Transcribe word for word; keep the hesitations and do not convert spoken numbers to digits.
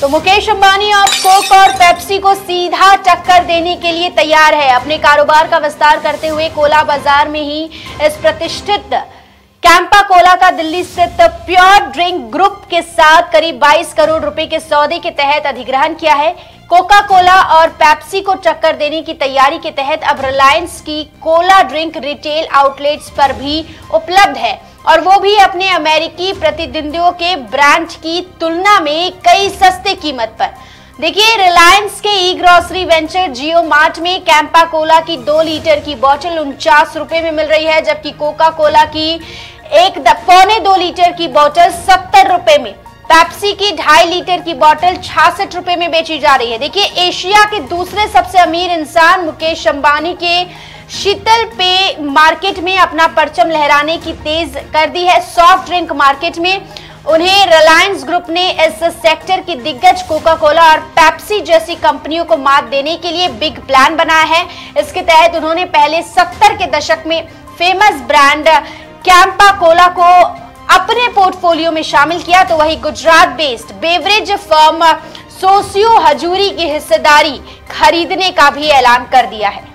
तो मुकेश अंबानी अब कोक और पेप्सी को सीधा टक्कर देने के लिए तैयार है। अपने कारोबार का विस्तार करते हुए कोला बाजार में ही इस प्रतिष्ठित कैंपा कोला का दिल्ली स्थित प्योर ड्रिंक ग्रुप के साथ करीब बाईस करोड़ रुपए के सौदे के तहत अधिग्रहण किया है। कोका कोला और पेप्सी को टक्कर देने की तैयारी के तहत अब रिलायंस की कोला ड्रिंक रिटेल आउटलेट्स पर भी उपलब्ध है और वो भी अपने अमेरिकी प्रतिद्वंदियों के ब्रांड की तुलना में कई सस्ते कीमत पर। देखिए, रिलायंस के e grocery venture Jio Mart में कैंपा कोला की दो लीटर की बोतल उनचास रुपए में मिल रही है, जबकि कोका कोला की एक पौने दो लीटर की बोतल सत्तर रुपए में, पेप्सी की ढाई लीटर की बोतल छियासठ रुपए में बेची जा रही है। देखिए, एशिया के दूसरे सबसे अमीर इंसान मुकेश अंबानी के शीतल पेय मार्केट में अपना परचम लहराने की तेज कर दी है। सॉफ्ट ड्रिंक मार्केट में उन्हें रिलायंस ग्रुप ने इस सेक्टर की दिग्गज कोका कोला और पेप्सी जैसी कंपनियों को मात देने के लिए बिग प्लान बनाया है। इसके तहत उन्होंने पहले सत्तर के दशक में फेमस ब्रांड कैंपा कोला को अपने पोर्टफोलियो में शामिल किया, तो वही Gujarat based beverage firm Sosyo Hajoori की हिस्सेदारी खरीदने का भी ऐलान कर दिया है।